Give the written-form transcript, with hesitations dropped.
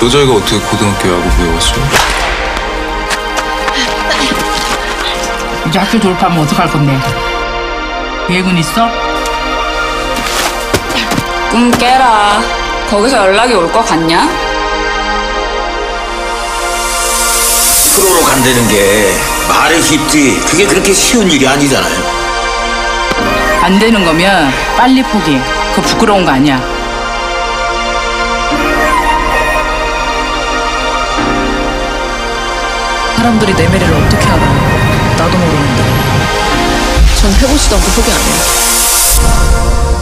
여자애가 어떻게 고등학교 야구 배웠어? 이제 학교 졸업하면 어떡할 건데? 계획은 있어? 꿈 깨라. 거기서 연락이 올 것 같냐? 프로로 간다는 게 말은 쉽지 그게 그렇게 쉬운 일이 아니잖아요. 안 되는 거면 빨리 포기해. 그거 부끄러운 거 아니야. 사람들이 내 미래를 어떻게 알아? 나도 모르는데. 전 해보지도 않고 포기 안 해요.